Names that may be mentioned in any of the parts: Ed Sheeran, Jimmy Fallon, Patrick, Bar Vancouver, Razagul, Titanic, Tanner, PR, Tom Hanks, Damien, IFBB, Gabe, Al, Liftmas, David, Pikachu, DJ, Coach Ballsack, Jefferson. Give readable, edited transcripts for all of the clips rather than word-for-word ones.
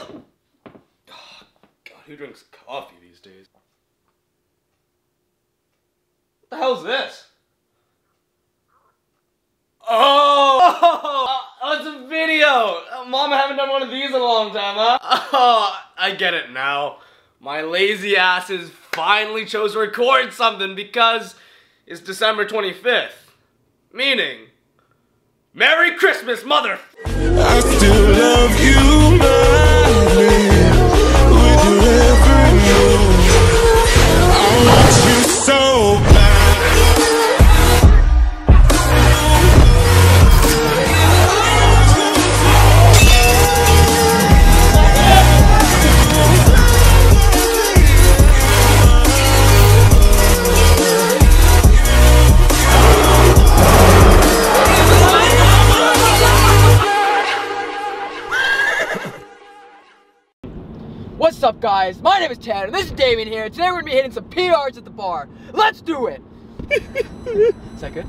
Oh, God, who drinks coffee these days? What the hell's this? Oh, it's a video! Mom, I haven't done one of these in a long time, huh? Oh, I get it now. My lazy asses finally chose to record something because it's December 25th. Meaning, Merry Christmas, mother! I still love you, man. Would you ever know? I want you so What's up, guys? My name is Tanner, and this is Damien here, and today we're going to be hitting some PRs at the bar. Let's do it! Is that good?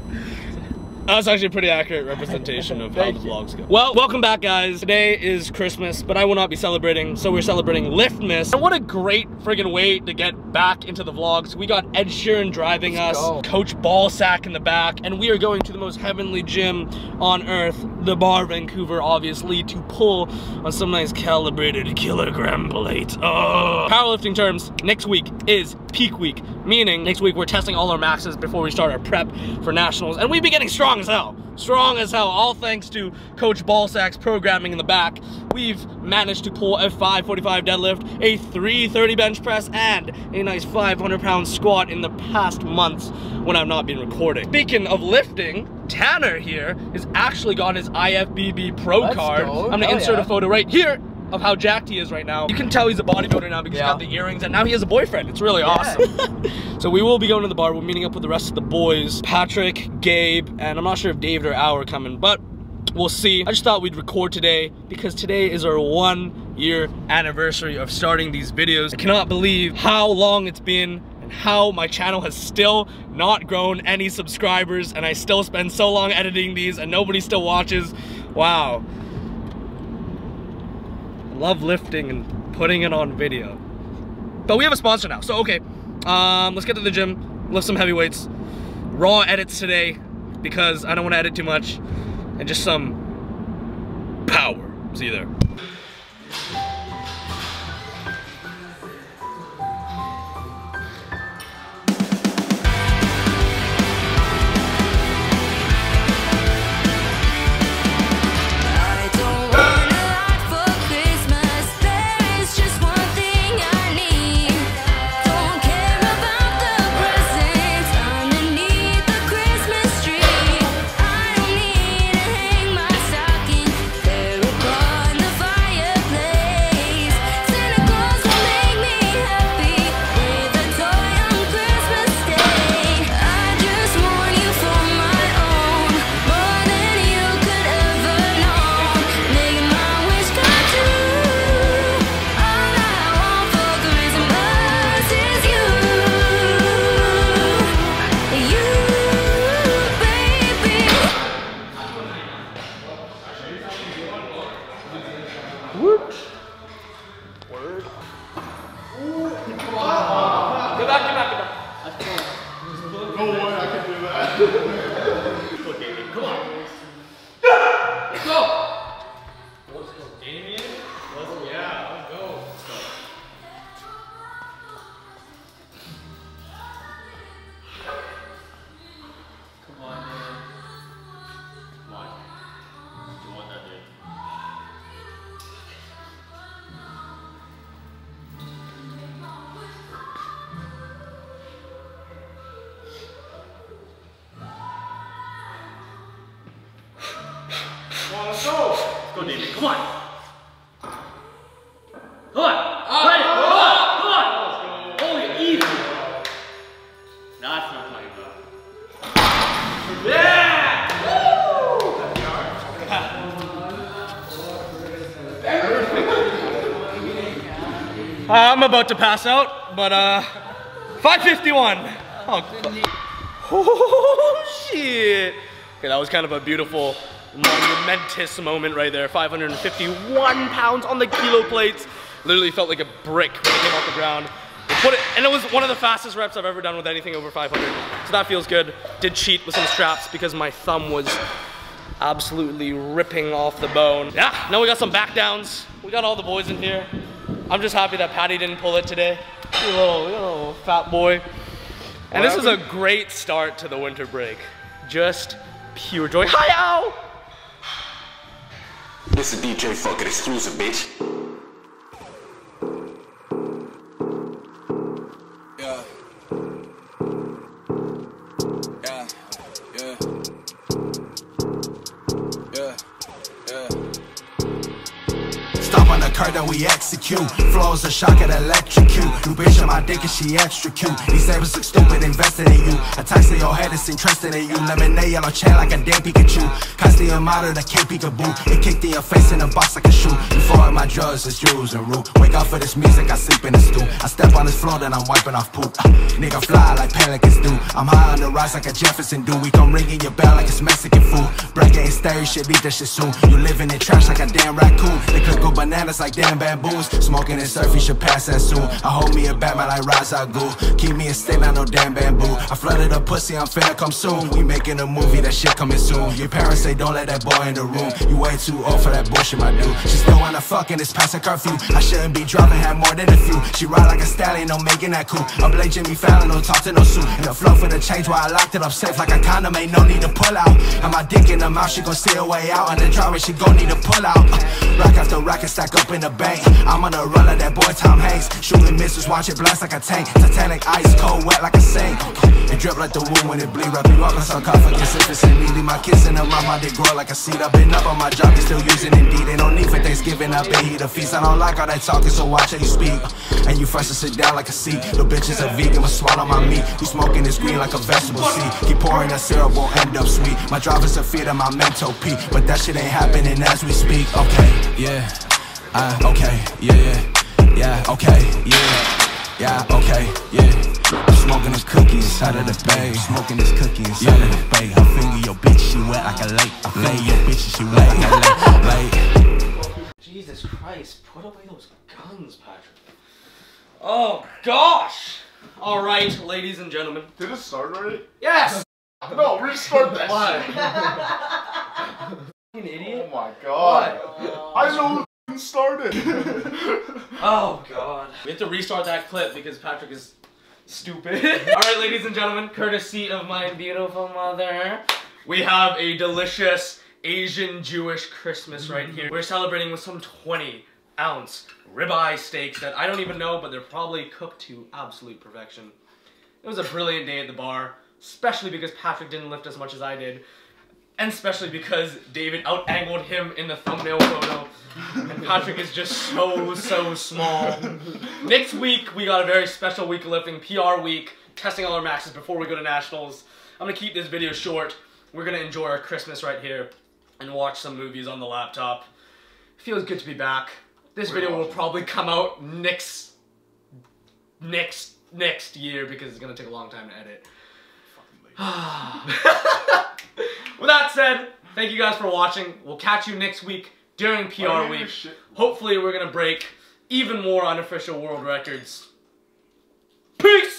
That's actually a pretty accurate representation of how the vlogs go. Well, welcome back, guys. Today is Christmas, but I will not be celebrating, so we're celebrating Liftmas. And what a great friggin' way to get back into the vlogs. We got Ed Sheeran driving us, Coach Ballsack in the back, and we are going to the most heavenly gym on earth, the Bar Vancouver, obviously, to pull on some nice calibrated kilogram plate. Oh. Powerlifting terms, next week is peak week, meaning next week we're testing all our maxes before we start our prep for nationals, and we've been getting strong as hell. Strong as hell, all thanks to Coach Ballsack's programming in the back. We've managed to pull a 545 deadlift, a 330 bench press, and a nice 500-pound squat in the past months when I've not been recording. Speaking of lifting, Tanner here has actually got his IFBB pro card. I'm gonna insert a photo right here of how jacked he is right now. You can tell he's a bodybuilder now because he's got the earrings and now he has a boyfriend. It's really awesome. So we will be going to the bar. We're meeting up with the rest of the boys, Patrick, Gabe, and I'm not sure if David or Al are coming, but we'll see. I just thought we'd record today because today is our 1-year anniversary of starting these videos. I cannot believe how long it's been and how my channel has still not grown any subscribers and I still spend so long editing these and nobody still watches. Wow. Love lifting and putting it on video. But we have a sponsor now, so okay. Let's get to the gym, lift some heavy weights. Raw edits today, because I don't want to edit too much. And just some power. See you there. Go, David. Come on. I'm about to pass out, but 551. Oh, shit. Okay, that was kind of a beautiful monumentous moment right there. 551 pounds on the kilo plates. Literally felt like a brick when it came off the ground. Put it, and it was one of the fastest reps I've ever done with anything over 500. So that feels good. Did cheat with some straps because my thumb was absolutely ripping off the bone. Yeah, now we got some back downs. We got all the boys in here. I'm just happy that Patty didn't pull it today. You little fat boy. And this is a great start to the winter break. Just pure joy. Hi, Al! This is DJ fucking exclusive, bitch. That we execute, flows a shock at electrocute. You bitch on my dick and she extra cute. These neighbors look stupid, invested in you. Attacks in your head, it's interested in you. Lemonade on a chair like a damn Pikachu. Constantly a model that can't peekaboo. It kicked in your face in a box like a shoe. Before my drugs, it's used and rude. Wake up for this music, I sleep in the stool. I step on this floor, then I'm wiping off poop. Nigga fly like pelicans do. I'm high on the rise like a Jefferson do. We come ringing your bell like it's Mexican food. Bracket and stare, you should leave that shit soon. You living in trash like a damn raccoon. They could go bananas like damn bamboos. Smoking and surf, you should pass that soon. I hold me a Batman like Razagul. Keep me a stick, not no damn bamboo. I flooded a pussy, I'm finna come soon. We making a movie, that shit coming soon. Your parents say don't let that boy in the room. You way too old for that bullshit, my dude. She still wanna fuck and it's past her curfew. I shouldn't be driving, had more than a few. She ride like a stallion, no making that cool. I'm like Jimmy Fallon, no talk to no suit. And the flow for the change, while I locked it up safe like a condom, ain't no need to pull out. And my dick in the mouth, she gon' see her way out. And the driver, she gon' need to pull out. Rock after rock and stack up in the bank. I'm on the run like that boy Tom Hanks. Shooting missiles, watch it blast like a tank. Titanic, ice cold, wet like a sink. It drip like the wound when it bleed. Wrap you up in sarcophagus, if it's in me. Leave my kids in the mouth, my dick grow like a seed. I've been up on my job, they still using Indeed. Ain't no need for Thanksgiving, I've been eat a feast. I don't like all that talking, so watch how you speak. And you first to sit down like a seat. The bitch is a vegan, but swallow my meat. You smoking this green like a vegetable seed. Keep pouring that syrup, won't end up sweet. My driver's a fear that my mental peak. But that shit ain't happening as we speak. Okay, yeah. Okay, yeah, yeah, okay, yeah, yeah, okay, yeah. I'm smoking this cookie inside of the bag. Smoking this cookie inside of the bag. I finger your bitch, she wet like a lake. I lay your bitch, she wet like a lake. Jesus Christ, put away those guns, Patrick. Oh gosh! Alright, ladies and gentlemen. Did it start already? Yes! No, restart that shit. Fucking idiot. Oh my god. What? I know. Started. Oh god. We have to restart that clip because Patrick is stupid. Alright, ladies and gentlemen, courtesy of my beautiful mother, we have a delicious Asian Jewish Christmas right here. We're celebrating with some 20-ounce ribeye steaks that I don't even know, but they're probably cooked to absolute perfection. It was a brilliant day at the bar, especially because Patrick didn't lift as much as I did. And especially because David out-angled him in the thumbnail photo. And Patrick is just so small. Next week, we got a very special week of lifting, PR week, testing all our maxes before we go to nationals. I'm gonna keep this video short. We're gonna enjoy our Christmas right here and watch some movies on the laptop. Feels good to be back. This video will probably come out next year because it's gonna take a long time to edit. With that said, thank you guys for watching. We'll catch you next week during PR week. Hopefully we're gonna break even more unofficial world records. Peace!